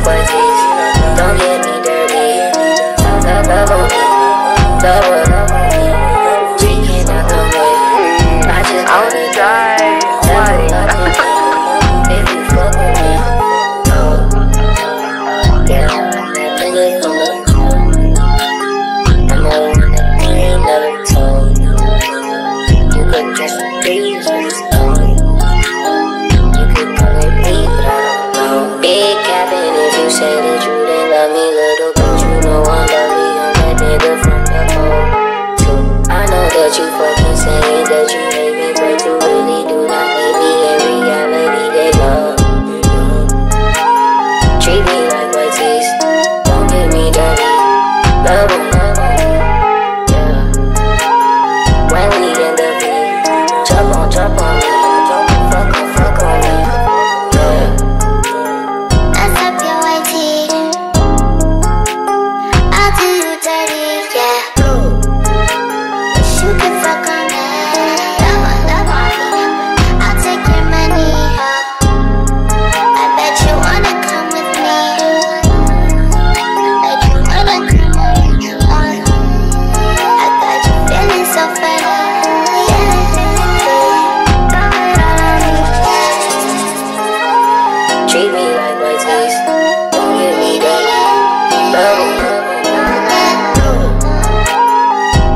like one tease. Don't get me dirty. Double E, double E. Drinking out the way. I just wanna die. If you fuck with me, oh yeah, I get home. I know I ain't never told you. You could just breathe on this phone. You could call it me, but I don't know. Big cabin if you say that you didn't love me, little bitch. You know I'm lovely, I'm that nigga from the home too. I know that you fucking saying that you hate me, but you really do not hate me. In reality, they love you. Treat me like my teeth, don't get me dirty. Love on my body, yeah. When we in the beat, jump on me. Fuck on me, yeah. That's up your white tee. I'll do you dirty, yeah. Wish you could fuck on me. Love on me. I'll take your money, yeah. I bet you wanna come with me. Bet you wanna come with me. I got you feeling so funny, yeah. Throw it on me, yeah. Treat me like my taste. Don't give me that love.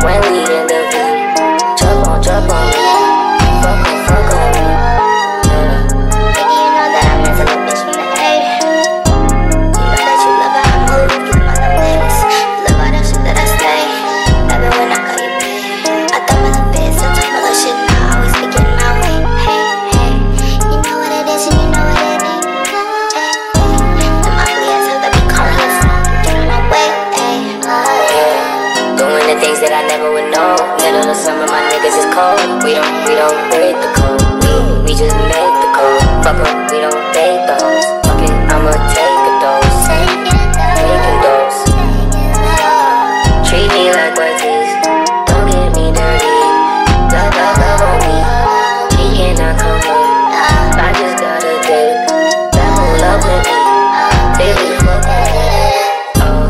When we in the beat, jump on me. Fuck on me, yeah. Baby, you know that I'm into the bitch in the head. You know that you love how I move, you love my ways. You love all that shit that I say. Love it when I call you babe. I thought my love is such a mother shit. I always be getting my way. Hey, you know what it is and you know what it ain't. The mafia's out that be calling us. Get on my way, hey. Doing the things that I never would know. Middle of summer, my niggas is cold. We don't break the code. We just make the code. Fuck up, we don't date the hoes. Fuck it, I'ma take a dose. Taking dose. Treat me like my teeth. Don't get me dirty. Love on me. She cannot come home. I just got a date. Love with me. Baby, fuck with me. Oh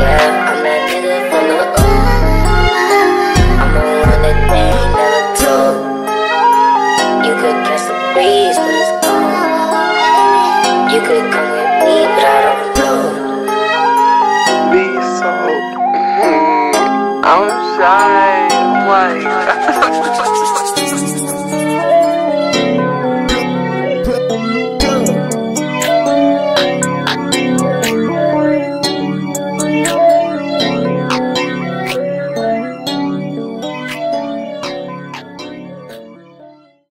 yeah, I'm that nigga from the I'm the one that they never told. You could catch the breeze, but it's cold. You could come with me, but I don't.